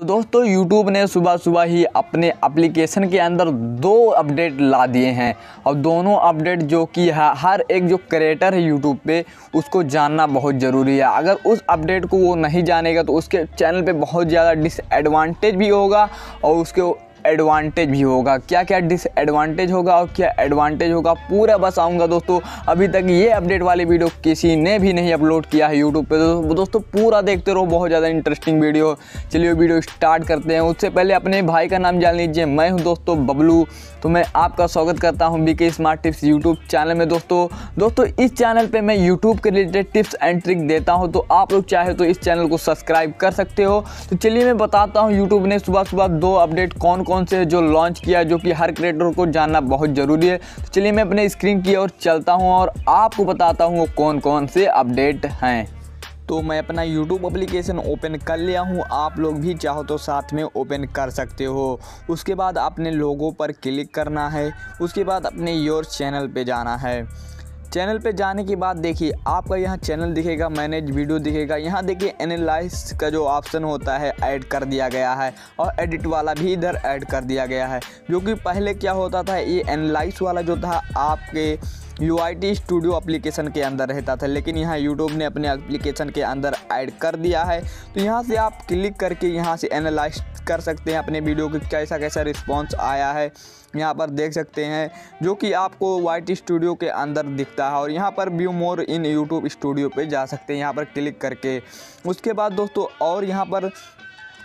तो दोस्तों YouTube ने सुबह सुबह ही अपने एप्लीकेशन के अंदर दो अपडेट ला दिए हैं और दोनों अपडेट जो कि हर एक जो क्रिएटर है YouTube पे उसको जानना बहुत ज़रूरी है। अगर उस अपडेट को वो नहीं जानेगा तो उसके चैनल पे बहुत ज़्यादा डिसएडवांटेज भी होगा और उसके एडवांटेज भी होगा। क्या क्या डिसएडवांटेज होगा और क्या एडवांटेज होगा पूरा बस आऊँगा दोस्तों। अभी तक ये अपडेट वाली वीडियो किसी ने भी नहीं अपलोड किया है यूट्यूब पे, तो दोस्तों पूरा देखते रहो, बहुत ज़्यादा इंटरेस्टिंग वीडियो। चलिए वीडियो स्टार्ट करते हैं। उससे पहले अपने भाई का नाम जान लीजिए। मैं हूँ दोस्तों बबलू, तो मैं आपका स्वागत करता हूँ BK smart tips YouTube channel में। दोस्तों इस चैनल पर मैं यूट्यूब के रिलेटेड टिप्स एंड ट्रिक देता हूँ, तो आप लोग चाहे तो इस चैनल को सब्सक्राइब कर सकते हो। तो चलिए मैं बताता हूँ यूट्यूब ने सुबह सुबह दो अपडेट कौन से जो लॉन्च किया, जो कि हर क्रिएटर को जानना बहुत ज़रूरी है। तो चलिए मैं अपने स्क्रीन की ओर चलता हूं और आपको बताता हूं वो कौन कौन से अपडेट हैं। तो मैं अपना YouTube एप्लीकेशन ओपन कर लिया हूं, आप लोग भी चाहो तो साथ में ओपन कर सकते हो। उसके बाद अपने लोगों पर क्लिक करना है, उसके बाद अपने योर चैनल पर जाना है। चैनल पे जाने के बाद देखिए आपका यहाँ चैनल दिखेगा, मैनेज वीडियो दिखेगा, यहाँ देखिए एनालाइज का जो ऑप्शन होता है ऐड कर दिया गया है और एडिट वाला भी इधर ऐड कर दिया गया है। जो कि पहले क्या होता था, ये एनालाइज वाला जो था आपके YT स्टूडियो एप्लीकेशन के अंदर रहता था, लेकिन यहाँ यूट्यूब ने अपने एप्लीकेशन के अंदर ऐड कर दिया है। तो यहाँ से आप क्लिक करके यहाँ से एनालाइज कर सकते हैं अपने वीडियो की कैसा कैसा रिस्पांस आया है, यहाँ पर देख सकते हैं, जो कि आपको YT स्टूडियो के अंदर दिखता है। और यहाँ पर view more in YouTube studio पे जा सकते हैं यहाँ पर क्लिक करके। उसके बाद दोस्तों और यहाँ पर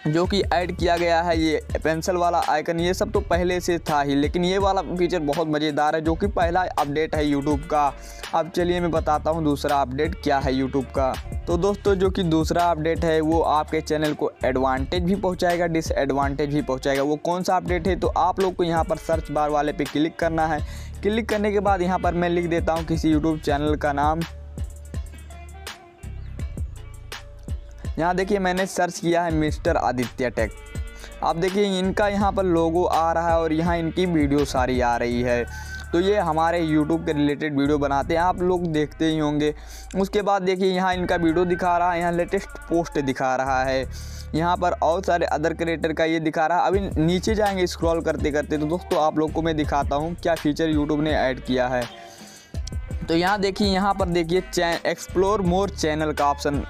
जो कि ऐड किया गया है ये पेंसिल वाला आइकन, ये सब तो पहले से था ही, लेकिन ये वाला फीचर बहुत मज़ेदार है, जो कि पहला अपडेट है YouTube का। अब चलिए मैं बताता हूँ दूसरा अपडेट क्या है YouTube का। तो दोस्तों जो कि दूसरा अपडेट है वो आपके चैनल को एडवांटेज भी पहुँचाएगा, डिसएडवांटेज भी पहुँचाएगा। वो कौन सा अपडेट है, तो आप लोग को यहाँ पर सर्च बार वाले पर क्लिक करना है। क्लिक करने के बाद यहाँ पर मैं लिख देता हूँ किसी यूट्यूब चैनल का नाम। यहाँ देखिए मैंने सर्च किया है मिस्टर आदित्य टेक। आप देखिए इनका यहाँ पर लोगो आ रहा है और यहाँ इनकी वीडियो सारी आ रही है। तो ये हमारे YouTube के रिलेटेड वीडियो बनाते हैं, आप लोग देखते ही होंगे। उसके बाद देखिए यहाँ इनका वीडियो दिखा रहा है, यहाँ लेटेस्ट पोस्ट दिखा रहा है, यहाँ पर और सारे अदर क्रिएटर का ये दिखा रहा है। अभी नीचे जाएंगे स्क्रॉल करते करते, तो दोस्तों आप लोग को मैं दिखाता हूँ क्या फीचर YouTube ने ऐड किया है। तो यहाँ देखिए, यहाँ पर देखिए एक्सप्लोर मोर चैनल का ऑप्शन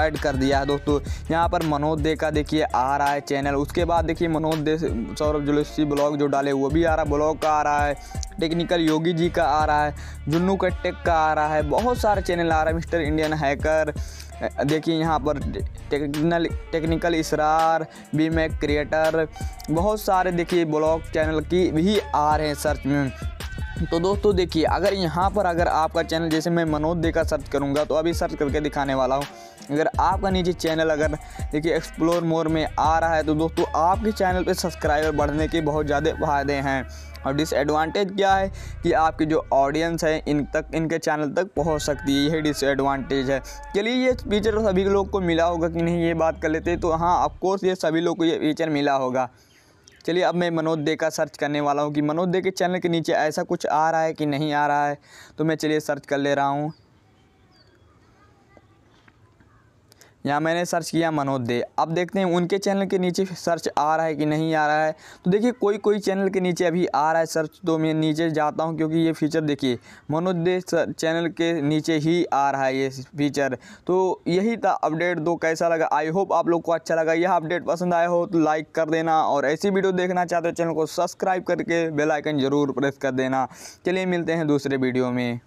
ऐड कर दिया है दोस्तों। यहाँ पर मनोज डे का देखिए आ रहा है चैनल, उसके बाद देखिए मनोज डे सौरभ जोशी ब्लॉग जो डाले वो भी आ रहा है, ब्लॉग का आ रहा है, टेक्निकल योगी जी का आ रहा है, जुन्नू कटक का आ रहा है, बहुत सारे चैनल आ रहा है। मिस्टर इंडियन हैकर देखिए, यहाँ पर technical Israr, B Mac creator, बहुत सारे देखिए ब्लॉग चैनल की भी आ रहे हैं सर्च में। तो दोस्तों देखिए अगर यहाँ पर अगर आपका चैनल, जैसे मैं मनोज डे का सर्च करूँगा तो अभी सर्च करके दिखाने वाला हूँ, अगर आपका नीचे चैनल अगर देखिए एक्सप्लोर मोर में आ रहा है तो दोस्तों आपके चैनल पे सब्सक्राइबर बढ़ने के बहुत ज़्यादा फायदे हैं। और डिसएडवांटेज क्या है कि आपकी जो ऑडियंस है इनके चैनल तक पहुंच सकती है, यही डिसएडवांटेज है। चलिए ये फीचर सभी लोग को मिला होगा कि नहीं, ये बात कर लेते। तो हाँ ऑफकोर्स ये सभी लोग को ये फीचर मिला होगा। चलिए अब मैं मनोज डे का सर्च करने वाला हूँ कि मनोज डे के चैनल के नीचे ऐसा कुछ आ रहा है कि नहीं आ रहा है। तो मैं चलिए सर्च कर ले रहा हूँ। यहाँ मैंने सर्च किया मनोज डे, अब देखते हैं उनके चैनल के नीचे सर्च आ रहा है कि नहीं आ रहा है। तो देखिए कोई चैनल के नीचे अभी आ रहा है सर्च, तो मैं नीचे जाता हूँ क्योंकि ये फीचर देखिए मनोज डे चैनल के नीचे ही आ रहा है ये फीचर। तो यही था अपडेट दो, कैसा लगा, आई होप आप लोग को अच्छा लगा। यह अपडेट पसंद आया हो तो लाइक कर देना और ऐसी वीडियो देखना चाहते हो चैनल को सब्सक्राइब करके बेल आइकन जरूर प्रेस कर देना। चलिए मिलते हैं दूसरे वीडियो में।